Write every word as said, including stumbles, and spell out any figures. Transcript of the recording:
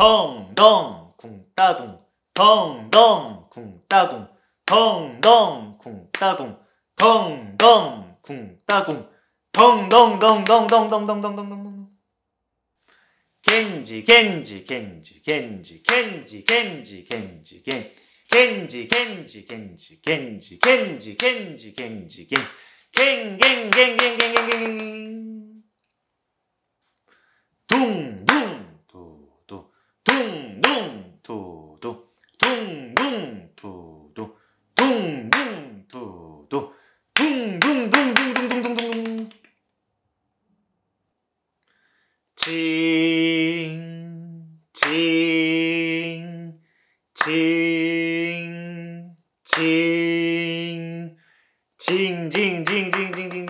동동 쿵따동 동동 쿵따동 동동 쿵따동 동동 쿵따동 동동동동동동동동동동 겐지 겐지 겐지 겐지 겐지 겐지 겐지 겐지 겐지 겐지 겐지 겐지 겐지 겐지 겐지 겐겐겐겐겐겐겐 둥둥 두두 둥둥 두두 둥둥 두두 둥둥 두두 둥둥둥둥둥둥둥둥 칭, 칭, 칭, 칭, 징징징징징징